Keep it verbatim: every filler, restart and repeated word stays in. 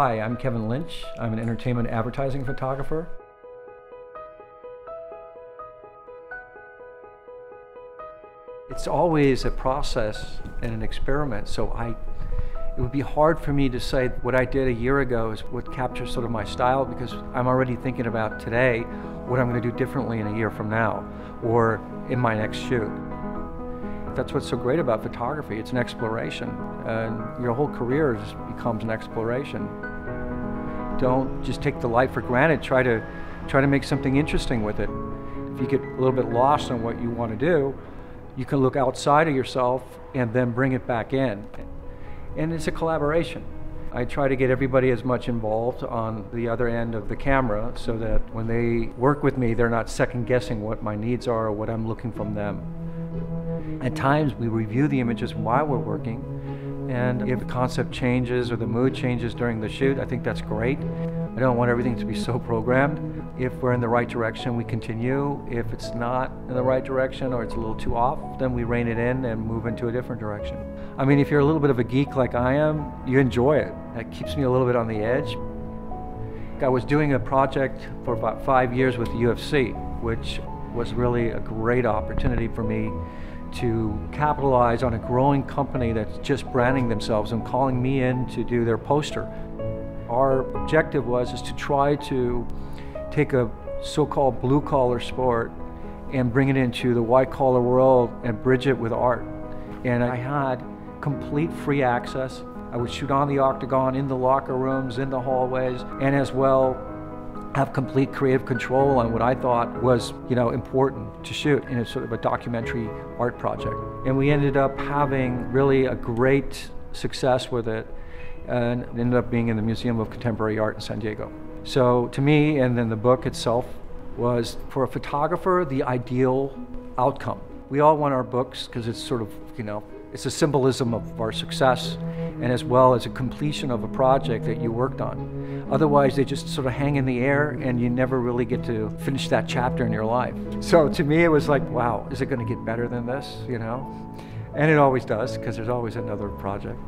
Hi, I'm Kevin Lynch. I'm an entertainment advertising photographer. It's always a process and an experiment, so I, it would be hard for me to say what I did a year ago is what captures sort of my style, because I'm already thinking about today what I'm going to do differently in a year from now or in my next shoot. That's what's so great about photography. It's an exploration, and your whole career just becomes an exploration. Don't just take the life for granted. Try to, try to make something interesting with it. If you get a little bit lost on what you want to do, you can look outside of yourself and then bring it back in. And it's a collaboration. I try to get everybody as much involved on the other end of the camera so that when they work with me, they're not second guessing what my needs are or what I'm looking from them. At times we review the images while we're working, and if the concept changes or the mood changes during the shoot, I think that's great. I don't want everything to be so programmed. If we're in the right direction, we continue. If it's not in the right direction or it's a little too off, then we rein it in and move into a different direction. I mean, if you're a little bit of a geek like I am, you enjoy it. That keeps me a little bit on the edge. I was doing a project for about five years with the U F C, which was really a great opportunity for me to capitalize on a growing company that's just branding themselves and calling me in to do their poster. Our objective was is to try to take a so-called blue-collar sport and bring it into the white-collar world and bridge it with art. And I had complete free access. I would shoot on the Octagon, in the locker rooms, in the hallways, and as well have complete creative control on what I thought was, you know, important to shoot in a sort of a documentary art project. And we ended up having really a great success with it, and it ended up being in the Museum of Contemporary Art in San Diego. So to me, and then the book itself, was for a photographer the ideal outcome. We all want our books because it's sort of, you know, it's a symbolism of our success, and as well as a completion of a project that you worked on. Otherwise, they just sort of hang in the air and you never really get to finish that chapter in your life. So to me, it was like, wow, is it going to get better than this, you know? And it always does, because there's always another project.